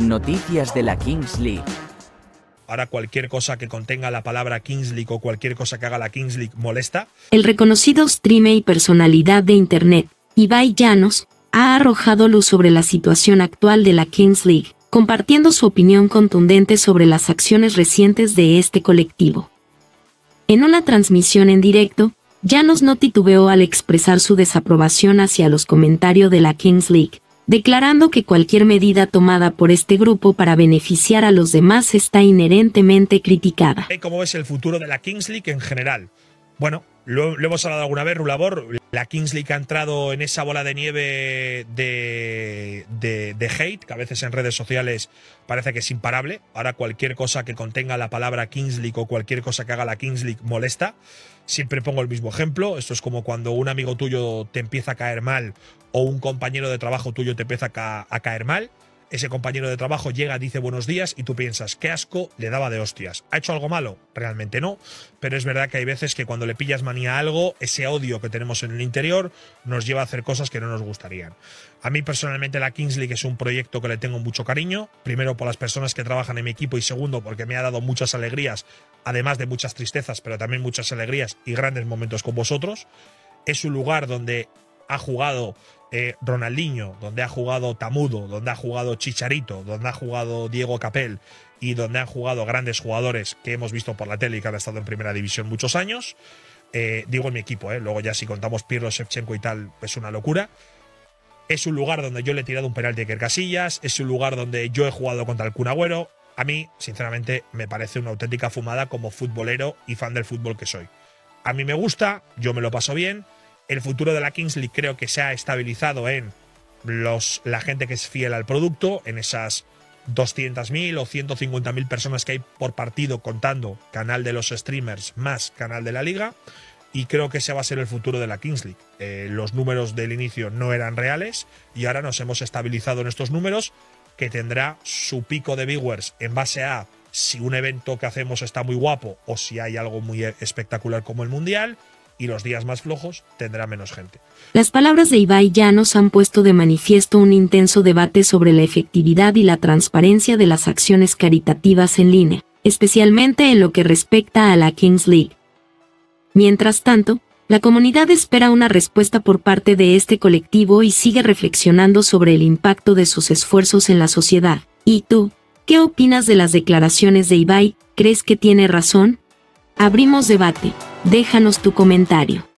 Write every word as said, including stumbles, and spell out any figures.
Noticias de la Kings League. Ahora cualquier cosa que contenga la palabra Kings League o cualquier cosa que haga la Kings League molesta. El reconocido streamer y personalidad de internet, Ibai Llanos, ha arrojado luz sobre la situación actual de la Kings League, compartiendo su opinión contundente sobre las acciones recientes de este colectivo. En una transmisión en directo, Llanos no titubeó al expresar su desaprobación hacia los comentarios de la Kings League, declarando que cualquier medida tomada por este grupo para beneficiar a los demás está inherentemente criticada. ¿Cómo ves el futuro de la Kings League en general? Bueno, lo, lo hemos hablado alguna vez, Rulabor. La Kings League ha entrado en esa bola de nieve de, de, de hate, que a veces en redes sociales parece que es imparable. Ahora cualquier cosa que contenga la palabra Kings League o cualquier cosa que haga la Kings League molesta. Siempre pongo el mismo ejemplo. Esto es como cuando un amigo tuyo te empieza a caer mal o un compañero de trabajo tuyo te empieza a, ca a caer mal. Ese compañero de trabajo llega, dice buenos días y tú piensas, qué asco, le daba de hostias. ¿Ha hecho algo malo? Realmente no, pero es verdad que hay veces que cuando le pillas manía a algo, ese odio que tenemos en el interior nos lleva a hacer cosas que no nos gustarían. A mí personalmente la Kings League es un proyecto que le tengo mucho cariño, primero por las personas que trabajan en mi equipo y segundo porque me ha dado muchas alegrías, además de muchas tristezas, pero también muchas alegrías y grandes momentos con vosotros. Es un lugar donde ha jugado eh, Ronaldinho, donde ha jugado Tamudo, donde ha jugado Chicharito, donde ha jugado Diego Capel y donde han jugado grandes jugadores que hemos visto por la tele y que han estado en primera división muchos años. Eh, digo en mi equipo, eh, luego ya si contamos Pirlo, Shevchenko y tal, es una locura. Es un lugar donde yo le he tirado un penalti a Iker Casillas, es un lugar donde yo he jugado contra el Kun Agüero. A mí, sinceramente, me parece una auténtica fumada como futbolero y fan del fútbol que soy. A mí me gusta, yo me lo paso bien. El futuro de la Kings League creo que se ha estabilizado en los, la gente que es fiel al producto, en esas doscientas mil o ciento cincuenta mil personas que hay por partido contando canal de los streamers más canal de la liga, y creo que ese va a ser el futuro de la Kings League. Eh, los números del inicio no eran reales y ahora nos hemos estabilizado en estos números, que tendrá su pico de viewers en base a si un evento que hacemos está muy guapo o si hay algo muy espectacular como el Mundial, y los días más flojos tendrá menos gente. Las palabras de Ibai Llanos han puesto de manifiesto un intenso debate sobre la efectividad y la transparencia de las acciones caritativas en línea, especialmente en lo que respecta a la Kings League. Mientras tanto, la comunidad espera una respuesta por parte de este colectivo y sigue reflexionando sobre el impacto de sus esfuerzos en la sociedad. ¿Y tú, qué opinas de las declaraciones de Ibai? ¿Crees que tiene razón? Abrimos debate. Déjanos tu comentario.